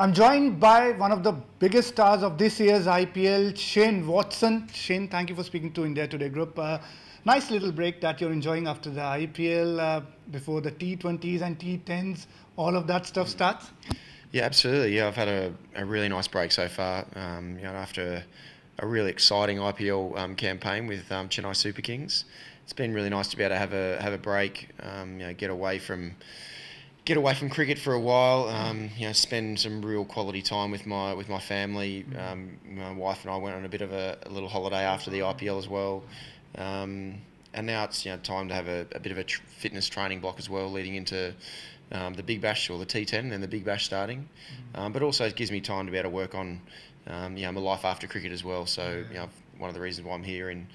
I'm joined by one of the biggest stars of this year's IPL, Shane Watson. Shane, thank you for speaking to India Today Group. Nice little break that you're enjoying after the IPL, before the T20s and T10s, all of that stuff starts. Yeah, absolutely. Yeah, I've had a really nice break so far. You know, after a really exciting IPL campaign with Chennai Super Kings, it's been really nice to be able to have a break. You know, get away from cricket for a while, you know, spend some real quality time with my family. My wife and I went on a bit of a little holiday after the IPL as well, and now it's, you know, time to have a bit of a fitness training block as well, leading into the Big Bash, or the T10, and then the Big Bash starting. But also it gives me time to be able to work on, you know, my life after cricket as well. So, you know, one of the reasons why I'm here in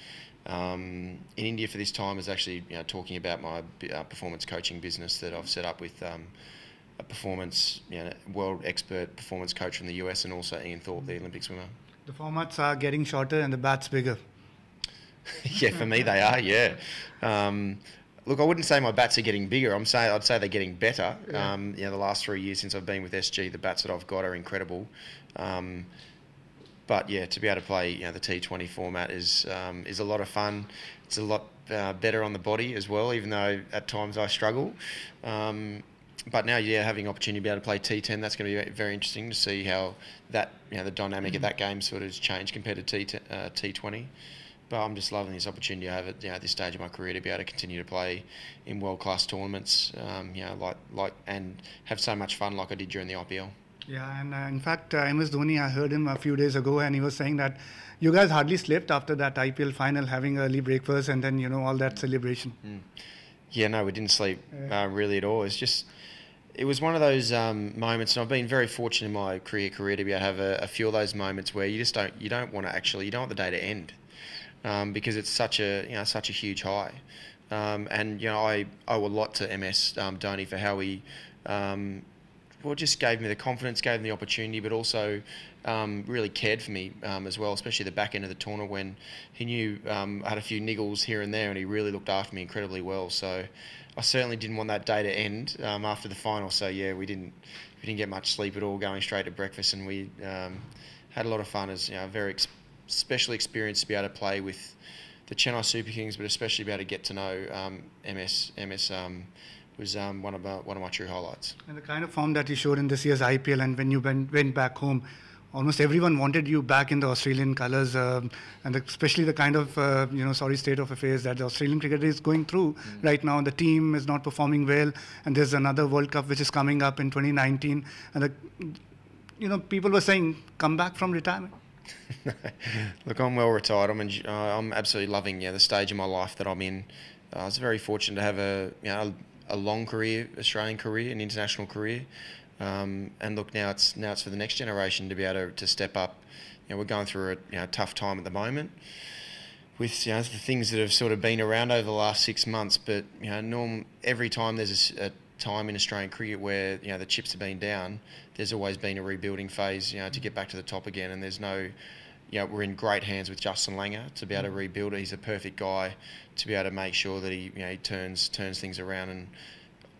India for this time is actually, you know, talking about my performance coaching business that I've set up with a performance, you know, world expert performance coach from the US, and also Ian Thorpe, the Olympic swimmer. The formats are getting shorter and the bats bigger. Yeah, for me they are. Yeah. Look, I wouldn't say my bats are getting bigger. I'd say they're getting better. Yeah. You know, the last 3 years since I've been with SG, the bats that I've got are incredible. But yeah, to be able to play, you know, the T20 format is a lot of fun. It's a lot better on the body as well, even though at times I struggle. But now, yeah, having opportunity to be able to play T10, that's going to be very interesting to see how that, you know, the dynamic of that game sort of has changed compared to T20. But I'm just loving this opportunity I have at, you know, at this stage of my career to be able to continue to play in world-class tournaments, you know, like and have so much fun like I did during the IPL. Yeah, and in fact, MS Dhoni, I heard him a few days ago, and he was saying that you guys hardly slept after that IPL final, having early breakfast and then, you know, all that celebration. Yeah, no, we didn't sleep really at all. It's just, it was one of those moments, and I've been very fortunate in my career to be able to have a few of those moments where you just don't want to actually, you don't want the day to end, because it's such a huge high. And, you know, I owe a lot to MS Dhoni for how he well, just gave me the confidence, gave me the opportunity, but also really cared for me as well, especially the back end of the tournament when he knew I had a few niggles here and there, and he really looked after me incredibly well. So I certainly didn't want that day to end after the final. So yeah, we didn't get much sleep at all, going straight to breakfast, and we had a lot of fun. As, you know, a very special experience to be able to play with the Chennai Super Kings, but especially be able to get to know MS. Was one of my true highlights. And the kind of form that you showed in this year's IPL, and when you went back home, almost everyone wanted you back in the Australian colours, and especially the kind of you know, sorry state of affairs that the Australian cricket is going through right now. The team is not performing well, and there's another World Cup which is coming up in 2019, and you know, people were saying, come back from retirement. Look, I'm well retired. I'm absolutely loving, yeah, the stage of my life that I'm in. I was very fortunate to have a long career, Australian career, an international career, and look, now it's for the next generation to be able to step up. You know, we're going through a, you know, tough time at the moment with, you know, the things that have sort of been around over the last 6 months. But, you know, every time there's a time in Australian cricket where, you know, the chips have been down, there's always been a rebuilding phase, you know, to get back to the top again. And there's no, you know, we're in great hands with Justin Langer to be able to rebuild it. He's a perfect guy to be able to make sure that he, you know, he turns things around. And,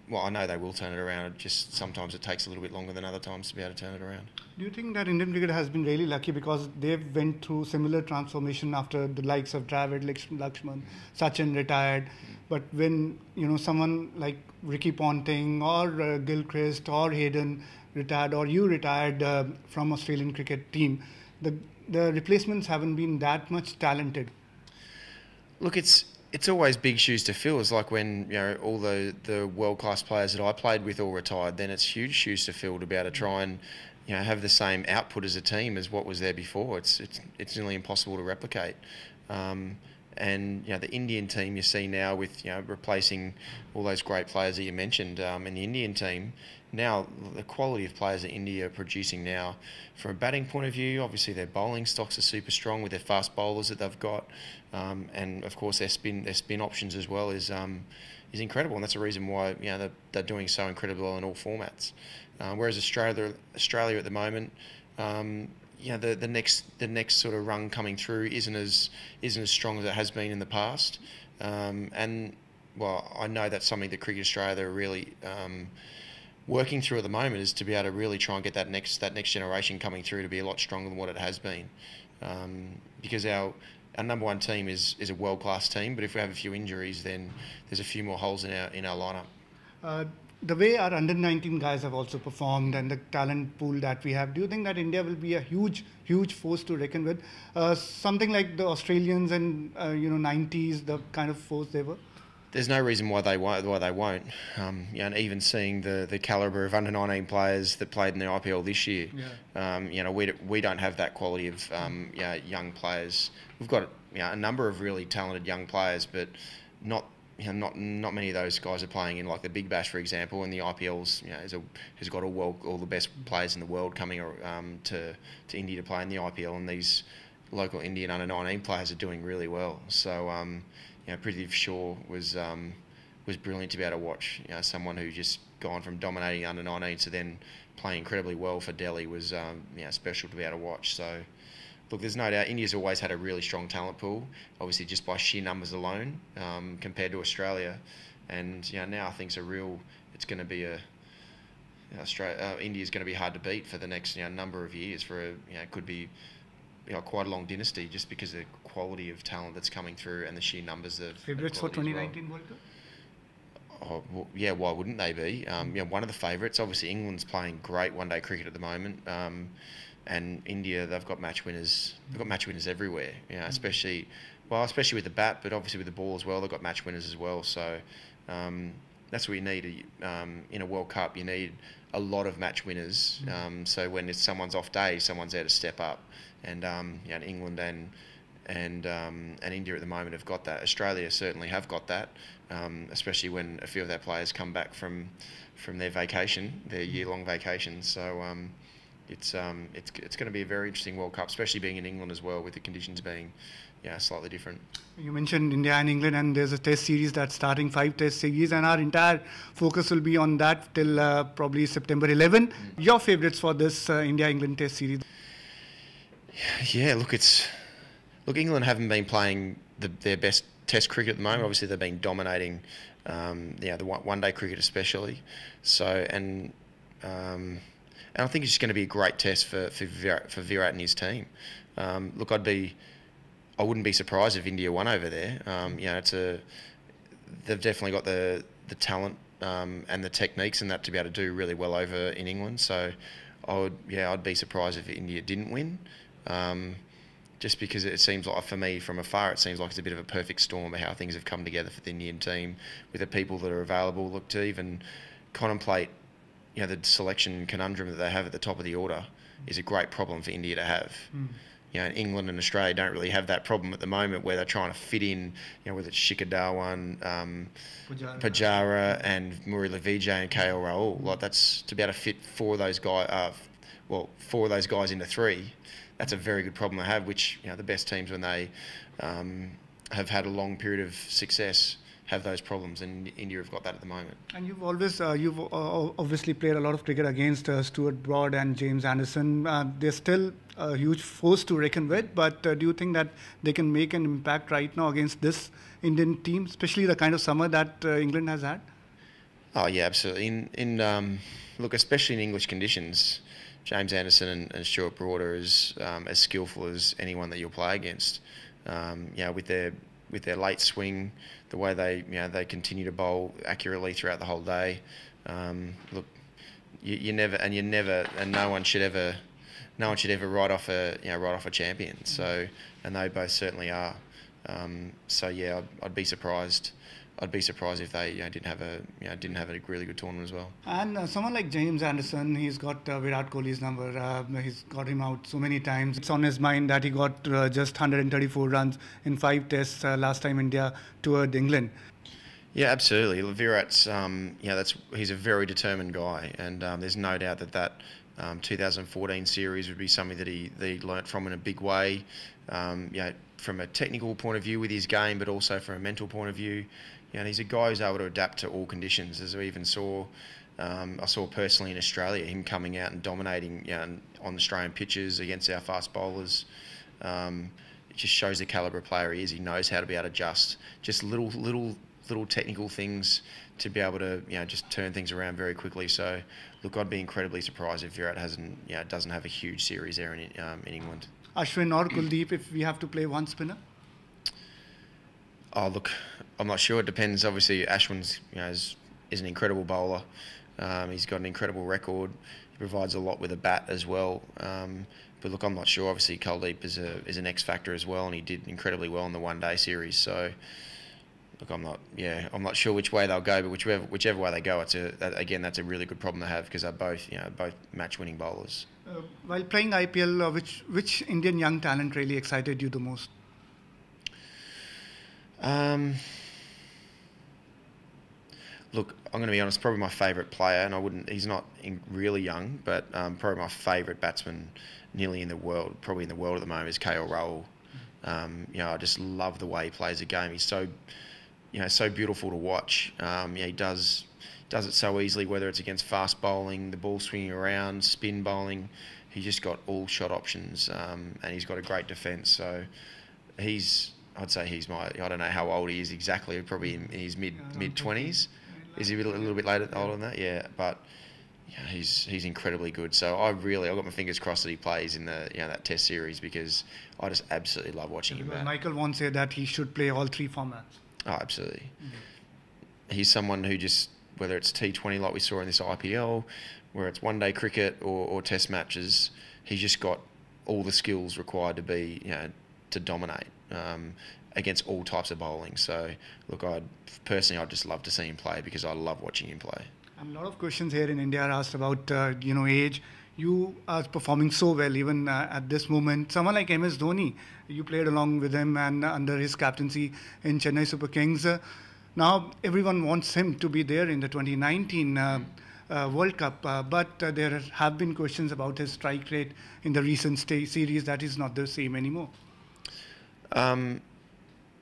well, I know they will turn it around. It just sometimes it takes a little bit longer than other times to be able to turn it around. Do you think that Indian cricket has been really lucky because they've went through similar transformation after the likes of Dravid, Lakshman, Sachin retired, but when, you know, someone like Ricky Ponting or Gilchrist or Hayden retired, or you retired from Australian cricket team, the replacements haven't been that much talented? Look, it's always big shoes to fill. It's like when, you know, all the world-class players that I played with all retired, then it's huge shoes to fill to be able to try and, you know, have the same output as a team as what was there before. It's nearly impossible to replicate. And, you know, the Indian team you see now with, you know, replacing all those great players that you mentioned in the Indian team, now the quality of players that India are producing now from a batting point of view, obviously their bowling stocks are super strong with their fast bowlers that they've got, and of course their spin options as well is incredible, and that's the reason why, you know, they're doing so incredibly well in all formats. Whereas Australia at the moment, you know, the next sort of rung coming through isn't as strong as it has been in the past, and well, I know that's something that Cricket Australia really working through at the moment is to be able to really try and get that next generation coming through to be a lot stronger than what it has been, because our number one team is a world class team, but if we have a few injuries, then there's a few more holes in our lineup. The way our under-19 guys have also performed and the talent pool that we have, do you think that India will be a huge force to reckon with? Something like the Australians in '90s, the kind of force they were. There's no reason why they won't. And even seeing the calibre of under-19 players that played in the IPL this year, yeah. We don't have that quality of young players. We've got a number of really talented young players, but not many of those guys are playing in like the Big Bash, for example, and the IPL's has got all the best players in the world coming to India to play in the IPL, and these local Indian under-19 players are doing really well. So Prithvi Shaw was brilliant to be able to watch. Someone who just gone from dominating under-19 to then playing incredibly well for Delhi was special to be able to watch. So look, there's no doubt India's always had a really strong talent pool, obviously just by sheer numbers alone, compared to Australia. And now I think India's going to be hard to beat for the next number of years. It could be quite a long dynasty, just because of the quality of talent that's coming through and the sheer numbers of favourites for 2019 World Cup. Oh, well, yeah, why wouldn't they be? One of the favourites. Obviously, England's playing great one-day cricket at the moment, and India, they've got match winners. They've got match winners everywhere. Especially with the bat, but obviously with the ball as well. They've got match winners as well. So that's what you need in a World Cup. You need a lot of match winners. So when it's someone's off day, someone's there to step up. And and England and India at the moment have got that. Australia certainly have got that, especially when a few of their players come back from their vacation, their year-long vacation. So it's going to be a very interesting World Cup, especially being in England as well, with the conditions being slightly different. You mentioned India and England, and there's a test series that's starting, 5 test series, and our entire focus will be on that till probably September 11. Your favourites for this India-England test series? Yeah, look, England haven't been playing their best test cricket at the moment. Obviously, they've been dominating, the one-day cricket especially. So, and I think it's just going to be a great test for Virat and his team. Look, I wouldn't be surprised if India won over there. They've definitely got the talent and the techniques and that to be able to do really well over in England. So, I'd be surprised if India didn't win. Just because it seems like, for me, from afar, it seems like it's a bit of a perfect storm of how things have come together for the Indian team with the people that are available. Look, to even contemplate, the selection conundrum that they have at the top of the order is a great problem for India to have. England and Australia don't really have that problem at the moment, where they're trying to fit in, whether it's Shikhar Dhawan, Pujara and Murali Vijay and KL Rahul. Like, that's to be able to fit four of those guys into 3. That's a very good problem to have, which the best teams, when they have had a long period of success, have those problems, and India have got that at the moment. And you've obviously played a lot of cricket against Stuart Broad and James Anderson. They're still a huge force to reckon with, but do you think that they can make an impact right now against this Indian team, especially the kind of summer that England has had? Oh yeah, absolutely. Look, especially in English conditions, James Anderson and Stuart Broad are as skillful as anyone that you'll play against. With their late swing, the way they continue to bowl accurately throughout the whole day. Look, no one should ever write off a champion. So, and they both certainly are. So yeah, I'd be surprised. I'd be surprised if they didn't have a really good tournament as well. And someone like James Anderson, he's got Virat Kohli's number. He's got him out so many times. It's on his mind that he got just 134 runs in 5 tests last time India toured England. Yeah, absolutely. Virat's he's a very determined guy, and there's no doubt that 2014 series would be something that he learnt from in a big way. From a technical point of view with his game, but also from a mental point of view. And he's a guy who's able to adapt to all conditions, as we even saw. I saw personally in Australia him coming out and dominating on Australian pitches against our fast bowlers. It just shows the calibre of player he is. He knows how to be able to adjust just little technical things to be able to, you know, just turn things around very quickly. So, look, I'd be incredibly surprised if Virat hasn't, you know, doesn't have a huge series there in England. Ashwin or Kuldeep, if we have to play one spinner? Oh, look, I'm not sure. It depends. Obviously, Ashwin's, you know, is an incredible bowler. He's got an incredible record. He provides a lot with a bat as well. But look, I'm not sure. Obviously, Kuldeep is an X factor as well, and he did incredibly well in the one-day series. So, look, I'm not sure which way they'll go, but whichever way they go, that's a really good problem to have, because they're both, you know, both match-winning bowlers. While playing IPL, which Indian young talent really excited you the most? Look, I'm going to be honest, probably my favourite player, and he's not really young, but probably my favourite batsman nearly in the world, probably in the world at the moment, is KL Rahul. You know, I just love the way he plays the game. He's so, you know, so beautiful to watch. Yeah, he does it so easily, whether it's against fast bowling, the ball swinging around, spin bowling. He's just got all shot options, and he's got a great defence. So I'd say he's my, I don't know how old he is exactly, probably in his mid-20s. Is he a little bit later older than that? Yeah, but yeah, he's incredibly good. So I've got my fingers crossed that he plays in the, you know, that Test series, because I just absolutely love watching him. Michael Vaughan said that he should play all three formats. Oh, absolutely. Mm-hmm. He's someone who just, whether it's T20 like we saw in this IPL, where it's one-day cricket or Test matches, he's just got all the skills required to be, you know, to dominate against all types of bowling. So, look, I'd just love to see him play, because I love watching him play. A lot of questions here in India are asked about, you know, age. You are performing so well even at this moment. Someone like MS Dhoni, you played along with him and under his captaincy in Chennai Super Kings. Now everyone wants him to be there in the 2019 World Cup, but there have been questions about his strike rate in the recent series that is not the same anymore.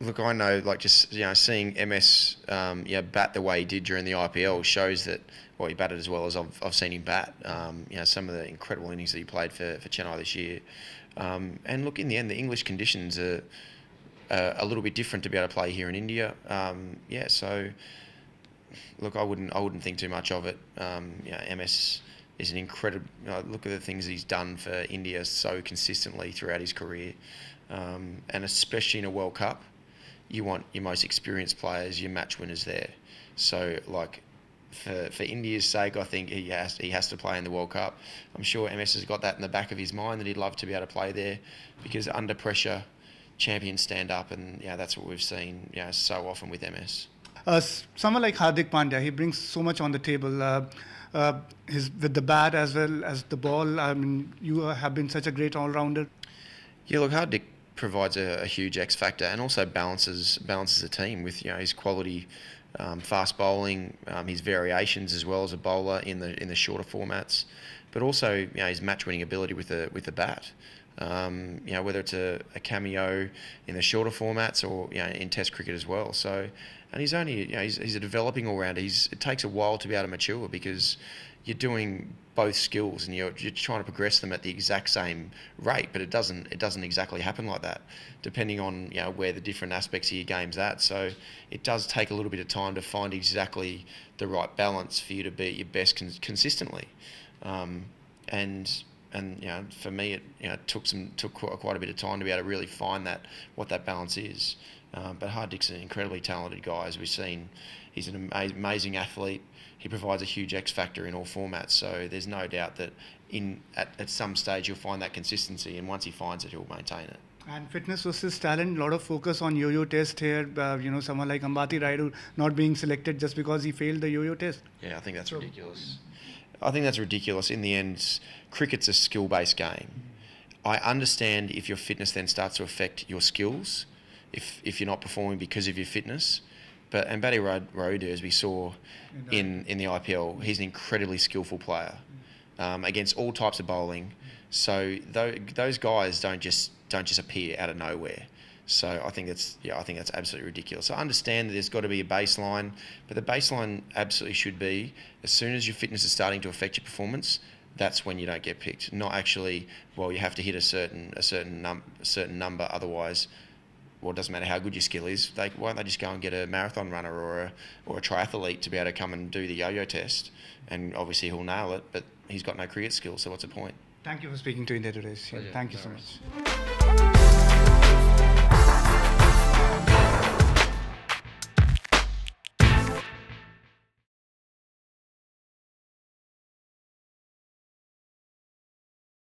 Look, I know, like, just, you know, seeing MS, you know, bat the way he did during the IPL shows that, well, he batted as well as I've seen him bat. You know, some of the incredible innings that he played for Chennai this year. And look, in the end, the English conditions are a little bit different to be able to play here in India. Yeah, so look, I wouldn't think too much of it. You know, MS is an incredible. You know, look at the things he's done for India so consistently throughout his career, and especially in a World Cup. You want your most experienced players, your match winners there. So, like, for India's sake, I think he has to play in the World Cup. I'm sure MS has got that in the back of his mind, that he'd love to be able to play there, because under pressure, champions stand up, and yeah, that's what we've seen, yeah, so often with MS. Someone like Hardik Pandya, he brings so much on the table. With the bat as well as the ball. I mean, you have been such a great all-rounder. Yeah, look, Hardik provides a huge X factor, and also balances the team with, you know, his quality, fast bowling, his variations as well as a bowler in the shorter formats, but also, you know, his match winning ability with the bat. You know, whether it's a cameo in the shorter formats or, you know, in Test cricket as well. So, and he's only, you know, he's a developing all rounder. It takes a while to be able to mature, because you're doing both skills and you're trying to progress them at the exact same rate, but it doesn't exactly happen like that, depending on, you know, where the different aspects of your game's at. So it does take a little bit of time to find exactly the right balance for you to be at your best consistently. And you know, for me, it, you know, took quite a bit of time to be able to really find what that balance is. But Hardik's an incredibly talented guy, as we've seen. He's an amazing athlete. He provides a huge X factor in all formats. So there's no doubt that at some stage you'll find that consistency, and once he finds it, he'll maintain it. And fitness versus talent, a lot of focus on yo-yo test here. You know, someone like Ambati Rayudu not being selected just because he failed the yo-yo test. Yeah, I think that's ridiculous. I think that's ridiculous. In the end, cricket's a skill-based game. I understand if your fitness then starts to affect your skills, if you're not performing because of your fitness. But Ambati Rayudu, as we saw in the IPL, he's an incredibly skillful player against all types of bowling. So those guys don't just appear out of nowhere. So I think that's absolutely ridiculous. I understand that there's got to be a baseline, but the baseline absolutely should be, as soon as your fitness is starting to affect your performance, that's when you don't get picked. Not actually, well, you have to hit a certain number, otherwise well, it doesn't matter how good your skill is, why don't they just go and get a marathon runner or a triathlete to be able to come and do the yo-yo test? And obviously he'll nail it, but he's got no cricket skills, so what's the point? Thank you for speaking to India Today. Thank you so much.